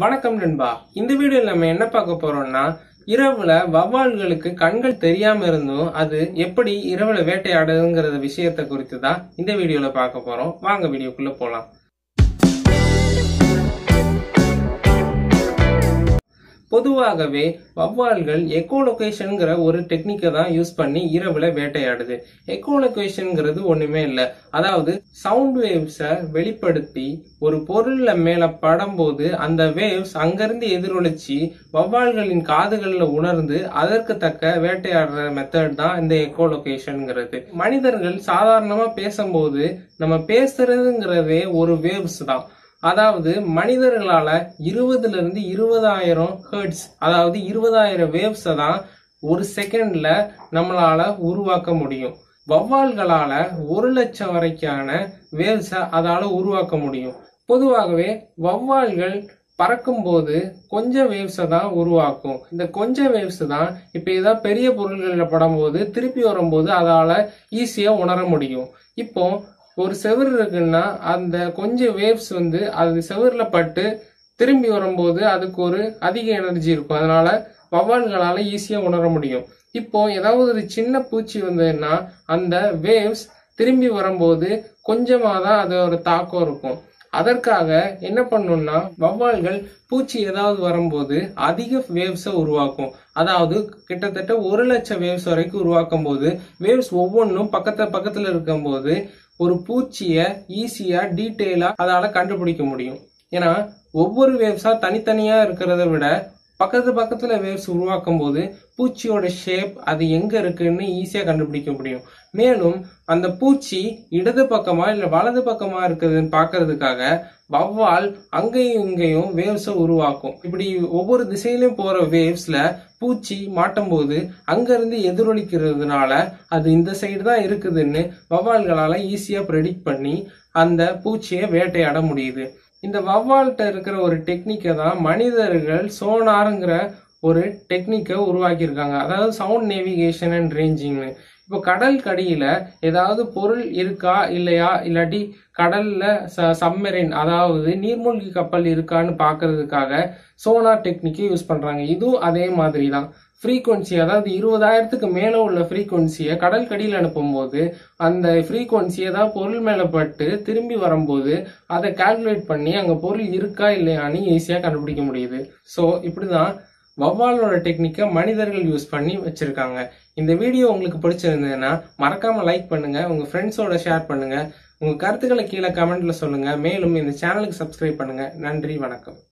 வணக்கம் நண்பா. இந்த வீடியோல நம்ம என்ன பார்க்க போறோம்னா, இரவுல வவ்வால்களுக்கு கண்கள் தெரியாம இருந்தும் அது எப்படி இரவுல வேட்டையாடுதுங்கிற விஷயத்தை குறித்து தான் இந்த வீடியோல பார்க்க போறோம். வாங்க வீடியோக்குள்ள போலாம். பொதுவாகவே வவ்வால்கள் எக்கோலொகேஷன்ங்கிற ஒரு டெக்னிக்கை தான் யூஸ் பண்ணி இரவுல வேட்டையாடுது. எக்கோலொகேஷன்ங்கிறது ஒண்ணுமே இல்லை, அதாவது சவுண்ட் வேவ்ஸை வெளிப்படுத்தி ஒரு பொருள்ல மேல படும்போது அந்த வேவ்ஸ் அங்கிருந்து எதிரொலிச்சு வவ்வால்களின் காதுகள்ல உணர்ந்து அதற்கு தக்க வேட்டையாடுற மெத்தட் தான் இந்த எக்கோலொகேஷன்ங்கிறது. மனிதர்கள் சாதாரணமா பேசும்போது நம்ம பேசுறதுங்கிறதே ஒரு வேவ்ஸ் தான். அதாவது மனிதர்களால 20,000 to 20,000 ஹெர்ட்ஸ், அதாவது 20,000 வேவ்ஸை தான் ஒரு செகண்ட்ல நம்மளால உருவாக்க முடியும். வவ்வால்களால 1,00,000 வரைக்கான வேவ்ஸை அதால உருவாக்க முடியும். பொதுவாகவே வவ்வால்கள் பறக்கும் போது கொஞ்சம் வேவ்ஸை தான் உருவாக்கும். இந்த கொஞ்சம் வேவ்ஸ் தான் இப்போ ஏதாவது பெரிய பொருள்களில் படும்போது திருப்பி வரும்போது அதால ஈஸியா உணர முடியும். இப்போ ஒரு செவுரு இருக்குன்னா அந்த கொஞ்சம் வேவ்ஸ் அது செவுருல பட்டு திரும்பி வரும்போது அதுக்கு ஒரு அதிக எனர்ஜி இருக்கும், அதனால வவ்வால்களால ஈஸியா உணர முடியும். இப்போ ஏதாவது ஒரு சின்ன பூச்சி வந்ததுன்னா அந்த வேவ்ஸ் திரும்பி வரும்போது கொஞ்சமா தான் அதோட தாக்கம் இருக்கும். அதற்காக என்ன பண்ணும்னா, வவ்வால்கள் பூச்சி ஏதாவது வரும்போது அதிக வேவ்ஸை உருவாக்கும், அதாவது கிட்டத்தட்ட 1,00,000 வேவ்ஸ் வரைக்கும் உருவாக்கும் போது வேவ்ஸ் ஒவ்வொன்றும் பக்கத்துல இருக்கும் போது ஒரு பூச்சிய ஈஸியா டீட்டெயிலா அதால கண்டுபிடிக்க முடியும். ஏன்னா ஒவ்வொரு வேவ்ஸா தனித்தனியா இருக்கிறத விட பக்கத்துல வேவ்ஸ் உருவாக்கும் போது பூச்சியோட ஷேப் அது எங்க இருக்குன்னு ஈஸியா கண்டுபிடிக்க முடியும். மேலும் அந்த பூச்சி இடது பக்கமா இல்ல வலது பக்கமா இருக்குதுன்னு பாக்குறதுக்காக வவ்வால் அங்கேயும் இங்கேயும் வேவ்ஸை உருவாக்கும். இப்படி ஒவ்வொரு திசையிலும் போற வேவ்ஸ்ல பூச்சி மாட்டும் போது அங்கிருந்து எதிரொலிக்கிறதுனால அது இந்த சைடு தான் இருக்குதுன்னு வவ்வால்களால ஈஸியா ப்ரெடிக்ட் பண்ணி அந்த பூச்சியை வேட்டையாட முடியுது. இந்த வவ்வால்கிட்ட இருக்கிற ஒரு டெக்னிக்கை தான் மனிதர்கள் சோனாருங்கிற ஒரு டெக்னிக்கை உருவாக்கியிருக்காங்க, அதாவது சவுண்ட் நேவிகேஷன் அண்ட் ரேஞ்சிங்னு. இப்போ கடல் கடியில ஏதாவது பொருள் இருக்கா இல்லையா, இல்லாட்டி கடல்ல சப்மரைன் அதாவது நீர்மூழ்கி கப்பல் இருக்கான்னு பாக்குறதுக்காக சோனார் டெக்னிக்கை யூஸ் பண்றாங்க. இதுவும் அதே மாதிரி தான். ஃப்ரீக்குவன்சி, அதாவது 20,000க்கு மேல உள்ள ஃப்ரீக்குவன்சியை கடல் கடியில் அனுப்பும்போது அந்த ஃப்ரீக்குவன்சி ஏதாவது பொருள் மேல பட்டு திரும்பி வரும்போது அதை கால்குலேட் பண்ணி அங்க பொருள் இருக்கா இல்லையான்னு ஈஸியா கண்டுபிடிக்க முடியுது. ஸோ இப்படிதான் வவ்வாலோட டெக்னிக்கை மனிதர்கள் யூஸ் பண்ணி வச்சிருக்காங்க. இந்த வீடியோ உங்களுக்கு பிடிச்சிருந்ததுன்னா மறக்காம லைக் பண்ணுங்க, உங்க ஃப்ரெண்ட்ஸோட ஷேர் பண்ணுங்க, உங்க கருத்துக்களை கீழே கமெண்ட்ல சொல்லுங்க. மேலும் இந்த சேனலுக்கு சப்ஸ்கிரைப் பண்ணுங்க. நன்றி, வணக்கம்.